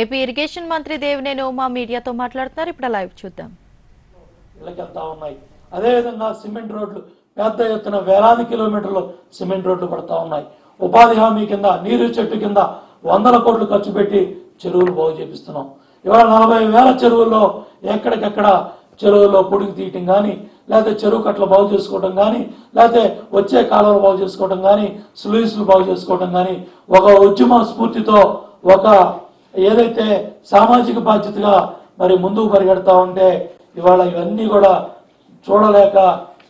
AP irrigation మంత్రి దేవినేని ఉమా మీడియాతో మాట్లాడుతున్నారు. ఇప్పుడు లైవ్ చూద్దాం. అదేవిధంగా సిమెంట్ రోడ్లు పెద్ద ఎత్తున వేలాది కిలోమీటర్లు సిమెంట్ రోడ్లు పడతా ఉన్నాయి. ఉపాధి హామీ కింద నీరు చెట్టు కింద 100 కోట్లు ఖర్చు పెట్టి చెరువులు బాగు చేపిస్తున్నాం. ఇవాళ 40,000 చెరువుల్లో ఎక్కడికెక్కడ చెరువుల్లో పొడికి తీయటం కానీ, లేకపోతే చెరువు కట్టలు బాగు చేసుకోవడం కానీ, లేకపోతే వచ్చే కాలువలు బాగు చేసుకోవడం కానీ, స్లూయిస్లు బాగు చేసుకోవడం కానీ ఒక ఉద్యమ స్ఫూర్తితో ఒక ఏదైతే సామాజిక బాధ్యతగా మరి ముందుకు పరిగెడతా ఉంటే ఇవాళ ఇవన్నీ కూడా చూడలేక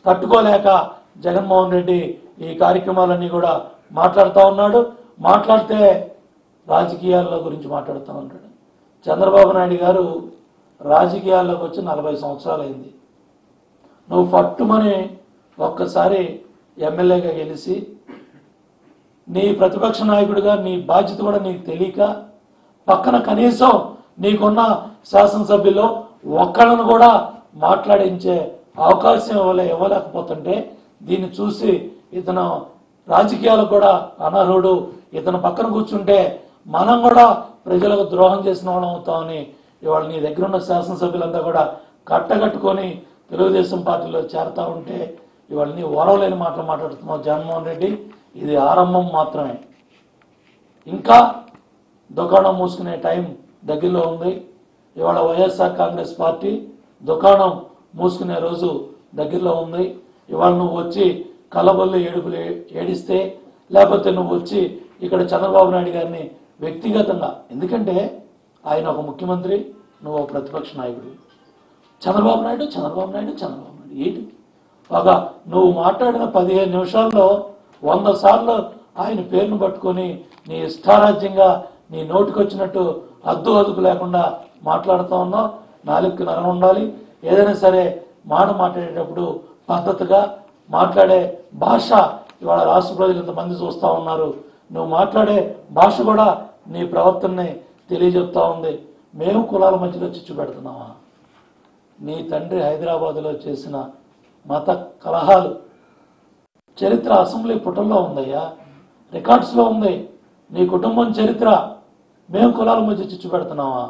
తట్టుకోలేక జగన్మోహన్ రెడ్డి ఈ కార్యక్రమాలన్నీ కూడా మాట్లాడుతూ ఉన్నాడు. మాట్లాడితే రాజకీయాల గురించి మాట్లాడుతూ ఉంటాడు. చంద్రబాబు నాయుడు గారు రాజకీయాల్లోకి వచ్చి 40 సంవత్సరాలు అయింది. నువ్వు పట్టుమని ఒక్కసారి ఎమ్మెల్యేగా గెలిచి నీ ప్రతిపక్ష నాయకుడిగా నీ బాధ్యత కూడా నీకు తెలియక పక్కన కనీసం నీకున్న శాసనసభ్యుల్లో ఒక్కళ్ళను కూడా మాట్లాడించే అవకాశం ఇవ్వలేకపోతుంటే దీన్ని చూసి ఇతను రాజకీయాలు కూడా అనర్హుడు, ఇతను పక్కన కూర్చుంటే మనం కూడా ప్రజలకు ద్రోహం చేసిన వాళ్ళం అవుతామని ఇవాళ నీ దగ్గర ఉన్న శాసనసభ్యులంతా కూడా కట్టగట్టుకొని తెలుగుదేశం పార్టీలో చేరుతా ఉంటే ఇవాళ నీ ఓరవలేని మాటలు మాట్లాడుతున్నావు జగన్మోహన్ రెడ్డి. ఇది ఆరంభం మాత్రమే, ఇంకా దుకాణం మూసుకునే టైం దగ్గరలో ఉంది. ఇవాళ వైఎస్ఆర్ కాంగ్రెస్ పార్టీ దుకాణం మూసుకునే రోజు దగ్గరలో ఉంది. ఇవాళ నువ్వు వచ్చి కలబొల్లి ఏడుపులు ఏడిస్తే, లేకపోతే నువ్వు వచ్చి ఇక్కడ చంద్రబాబు నాయుడు గారిని వ్యక్తిగతంగా, ఎందుకంటే ఆయన ఒక ముఖ్యమంత్రి, నువ్వు ఒక ప్రతిపక్ష నాయకుడు, చంద్రబాబు నాయుడు ఏంటి ఒక నువ్వు మాట్లాడిన 15 నిమిషాల్లో 100 సార్లు ఆయన పేరును పట్టుకొని నీ ఇష్టారాజ్యంగా నీ నోటికొచ్చినట్టు అద్దు అదుపు లేకుండా మాట్లాడుతూ ఉన్నావు. నాలుగుకి నరం ఉండాలి. ఏదైనా సరే మాట్లాడేటప్పుడు పద్ధతిగా మాట్లాడే భాష ఇవాళ రాష్ట్ర ప్రజలు ఇంతమంది చూస్తూ ఉన్నారు. నువ్వు మాట్లాడే భాష కూడా నీ ప్రవర్తనని తెలియజెప్తా ఉంది. మేము కులాల మధ్యలో చిచ్చు పెడుతున్నావా? నీ తండ్రి హైదరాబాదులో చేసిన మత కలహాలు చరిత్ర అసెంబ్లీ పుటల్లో ఉందయ్యా, రికార్డ్స్లో ఉంది. నీ కుటుంబం చరిత్ర. మేము కులాల మధ్య చిచ్చు పెడుతున్నావా?